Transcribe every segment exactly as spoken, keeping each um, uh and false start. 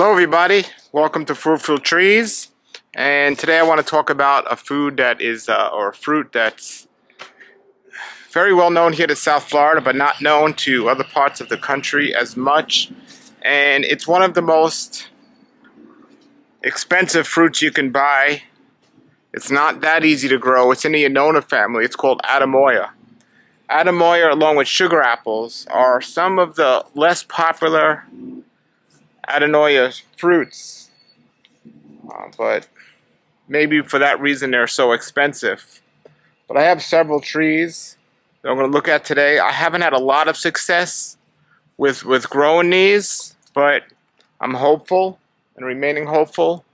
Hello everybody, welcome to Fruitful Trees, and today I want to talk about a food that is uh, or a fruit that's very well known here to South Florida but not known to other parts of the country as much, and it's one of the most expensive fruits you can buy. It's not that easy to grow. It's in the Annona family. It's called Atemoya. Atemoya along with sugar apples are some of the less popular Atemoya fruits, uh, but maybe for that reason they're so expensive. But I have several trees that I'm going to look at today. I haven't had a lot of success with with growing these, but I'm hopeful and remaining hopeful.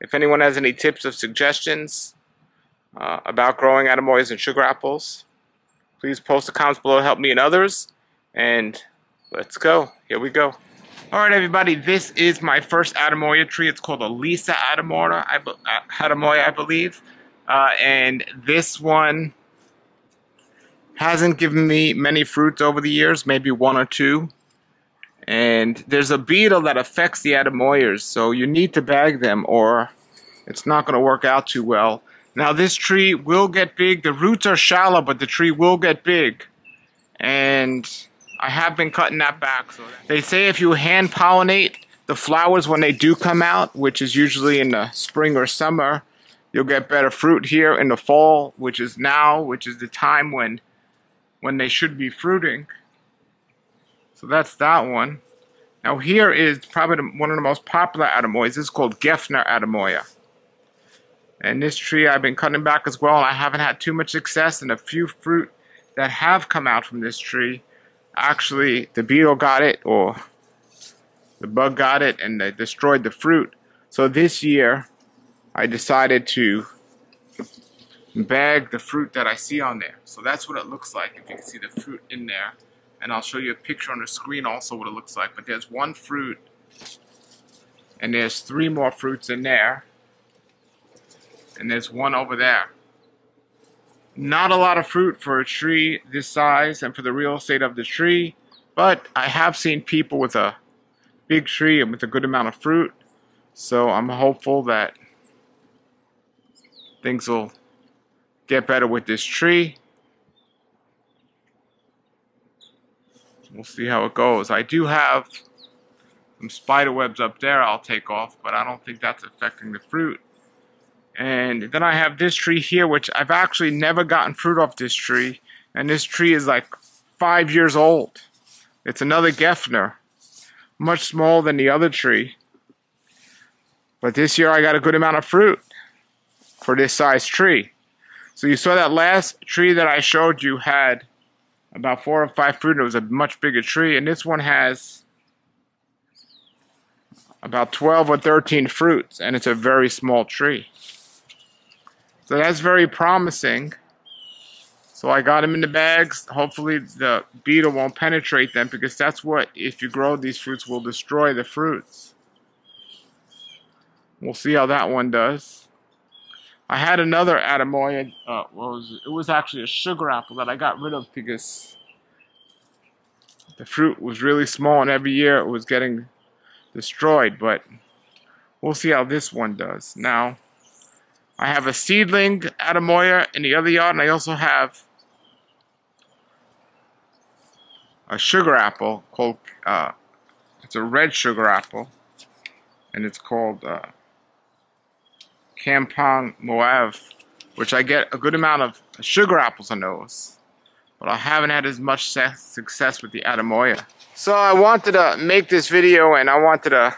If anyone has any tips or suggestions uh, about growing Atemoyas and sugar apples, please post the comments below to help me and others. And let's go. Here we go. Alright everybody, this is my first Atemoya tree. It's called a Lisa Atemoya, I, be, Atemoya, I believe. Uh, and this one hasn't given me many fruits over the years, maybe one or two. And there's a beetle that affects the Atemoyas, so you need to bag them or it's not going to work out too well. Now this tree will get big. The roots are shallow, but the tree will get big. And I have been cutting that back. They say if you hand pollinate the flowers when they do come out, which is usually in the spring or summer, you'll get better fruit here in the fall, which is now, which is the time when when they should be fruiting. So that's that one. Now here is probably the, one of the most popular Atemoyas. This is called Gefner Atemoya. And this tree I've been cutting back as well, and I haven't had too much success, and a few fruit that have come out from this tree. Actually, the beetle got it, or the bug got it, and they destroyed the fruit. So this year, I decided to bag the fruit that I see on there. So that's what it looks like, if you can see the fruit in there. And I'll show you a picture on the screen also what it looks like. But there's one fruit, and there's three more fruits in there. And there's one over there. Not a lot of fruit for a tree this size and for the real estate of the tree, but I have seen people with a big tree and with a good amount of fruit, so I'm hopeful that things will get better with this tree. We'll see how it goes. I do have some spider webs up there I'll take off, but I don't think that's affecting the fruit. And then I have this tree here, which I've actually never gotten fruit off this tree. And this tree is like five years old. It's another Gefner, much smaller than the other tree. But this year I got a good amount of fruit for this size tree. So you saw that last tree that I showed you had about four or five fruit. It was a much bigger tree. And this one has about twelve or thirteen fruits. And it's a very small tree. So that's very promising. So I got them in the bags. Hopefully the beetle won't penetrate them, because that's what, if you grow these fruits, will destroy the fruits. We'll see how that one does. I had another Atemoya, uh, what was it? It was actually a sugar apple that I got rid of because the fruit was really small and every year it was getting destroyed, but we'll see how this one does. Now, I have a seedling Atemoya in the other yard, and I also have a sugar apple called, uh, it's a red sugar apple, and it's called uh, Campong Moave, which I get a good amount of sugar apples on those, but I haven't had as much success with the Atemoya. So I wanted to make this video, and I wanted to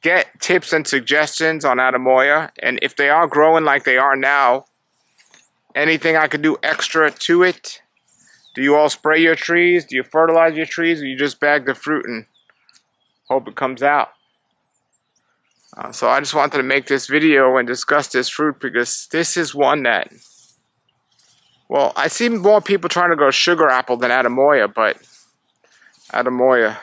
get tips and suggestions on Atemoya, and if they are growing like they are now, anything I could do extra to it. Do you all spray your trees? Do you fertilize your trees? Or you just bag the fruit and hope it comes out? Uh, so I just wanted to make this video and discuss this fruit, because this is one that, well, I see more people trying to grow sugar apple than Atemoya, but Atemoya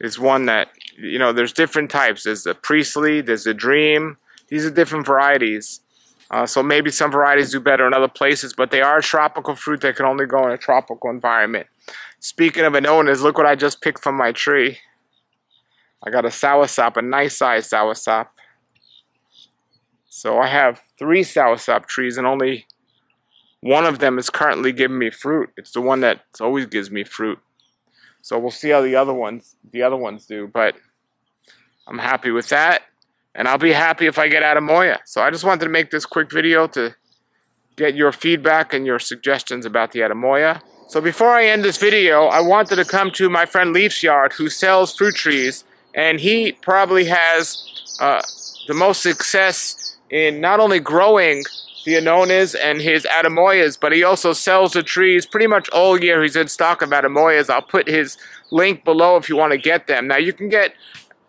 is one that, you know, there's different types. There's the Priestley, there's the Dream. These are different varieties. Uh, so maybe some varieties do better in other places, but they are a tropical fruit that can only grow in a tropical environment. Speaking of Annonas, look what I just picked from my tree. I got a soursop, a nice sized soursop. So I have three soursop trees and only one of them is currently giving me fruit. It's the one that always gives me fruit. So we'll see how the other ones, the other ones do, but I'm happy with that. And I'll be happy if I get Atemoya. So I just wanted to make this quick video to get your feedback and your suggestions about the Atemoya. So before I end this video, I wanted to come to my friend Leaph's yard, who sells fruit trees, and he probably has uh, the most success in not only growing the Annonas and his Atemoyas, but he also sells the trees pretty much all year. He's in stock of Atemoyas. I'll put his link below if you want to get them. Now you can get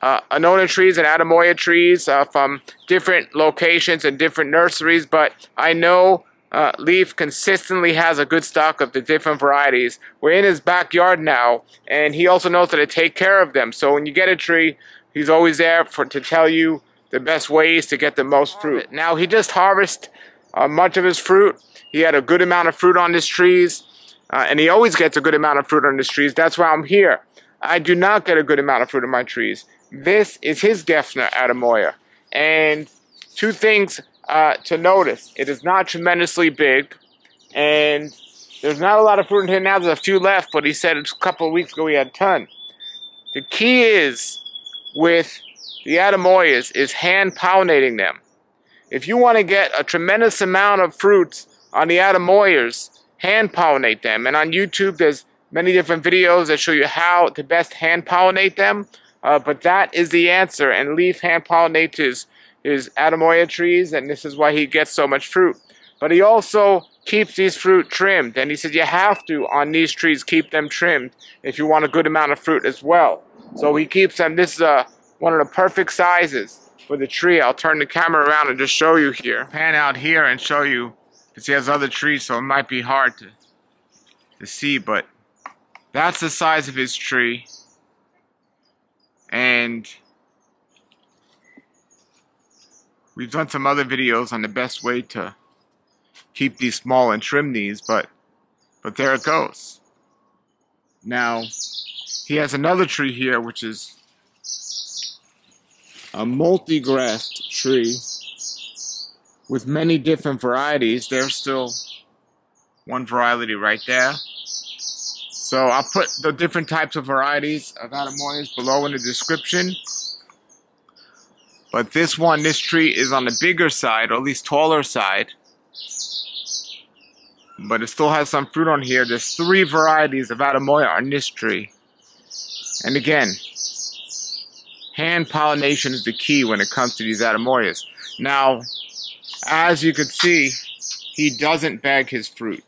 Uh, Annona trees and Atemoya trees uh, from different locations and different nurseries, but I know uh, Leaph consistently has a good stock of the different varieties. We're in his backyard now, and he also knows how to take care of them. So when you get a tree, he's always there for to tell you the best ways to get the most fruit. Now he just harvested uh, much of his fruit. He had a good amount of fruit on his trees, uh, and he always gets a good amount of fruit on his trees. That's why I'm here. I do not get a good amount of fruit on my trees. This is his Gefner Atemoya, and two things uh, to notice. It is not tremendously big, and there's not a lot of fruit in here now. There's a few left, but he said a couple of weeks ago he had a ton. The key is, with the Atemoyas, is hand-pollinating them. If you want to get a tremendous amount of fruits on the Atemoyas, hand-pollinate them. And on YouTube, there's many different videos that show you how to best hand-pollinate them. Uh, but that is the answer, and Leaph hand-pollinates his, his Atemoya trees, and this is why he gets so much fruit. But he also keeps these fruit trimmed, and he said you have to, on these trees, keep them trimmed if you want a good amount of fruit as well. So he keeps them. This is uh, one of the perfect sizes for the tree. I'll turn the camera around and just show you here. Pan out here and show you, because he has other trees, so it might be hard to, to see, but that's the size of his tree. And we've done some other videos on the best way to keep these small and trim these, but but there it goes. Now he has another tree here, which is a multi-grassed tree with many different varieties. There's still one variety right there. So I'll put the different types of varieties of Atemoyas below in the description. But this one, this tree is on the bigger side, or at least taller side. But it still has some fruit on here. There's three varieties of Atemoya on this tree. And again, hand pollination is the key when it comes to these Atemoyas. Now, as you can see, he doesn't bag his fruit.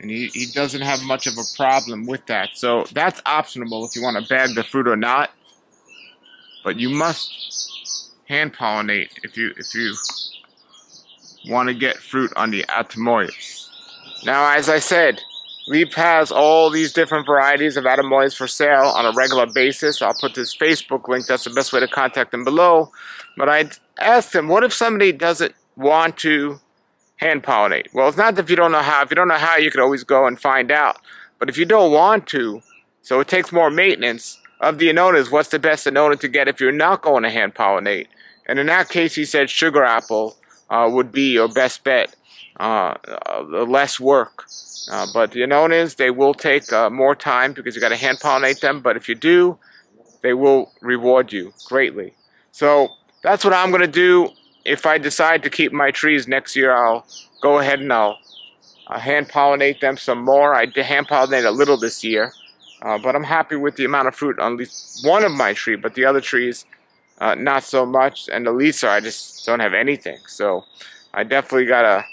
And he, he doesn't have much of a problem with that. So that's optional if you want to bag the fruit or not. But you must hand pollinate if you if you want to get fruit on the Atemoyas. Now, as I said, Leaph has all these different varieties of Atemoyas for sale on a regular basis. I'll put this Facebook link. That's the best way to contact them below. But I asked him, what if somebody doesn't want to hand pollinate? Well, it's not that if you don't know how. If you don't know how, you can always go and find out. But if you don't want to, so it takes more maintenance of the Annonas. What's the best Annona to get if you're not going to hand pollinate? And in that case, he said sugar apple uh, would be your best bet. Uh, uh, less work. Uh, but the Annonas, they will take uh, more time because you got to hand pollinate them. But if you do, they will reward you greatly. So that's what I'm going to do. If I decide to keep my trees next year, I'll go ahead and I'll uh, hand-pollinate them some more. I hand-pollinate a little this year, uh, but I'm happy with the amount of fruit on at least one of my trees, but the other trees, uh, not so much. And the Lisa, I just don't have anything. So I definitely got to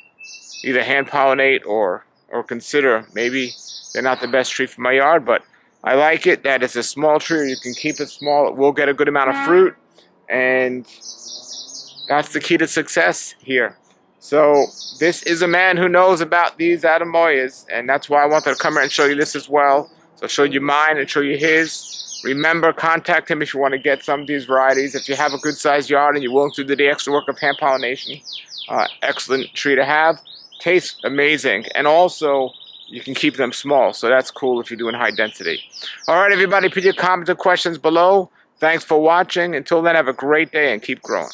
either hand-pollinate or, or consider maybe they're not the best tree for my yard, but I like it that it's a small tree. You can keep it small. It will get a good amount of fruit, and that's the key to success here. So this is a man who knows about these Atemoyas, and that's why I wanted to come here and show you this as well. So show you mine and show you his. Remember, contact him if you want to get some of these varieties. If you have a good-sized yard and you're willing to do the extra work of hand pollination, uh, excellent tree to have. Tastes amazing, and also you can keep them small, so that's cool if you're doing high density. All right, everybody, put your comments or questions below. Thanks for watching. Until then, have a great day and keep growing.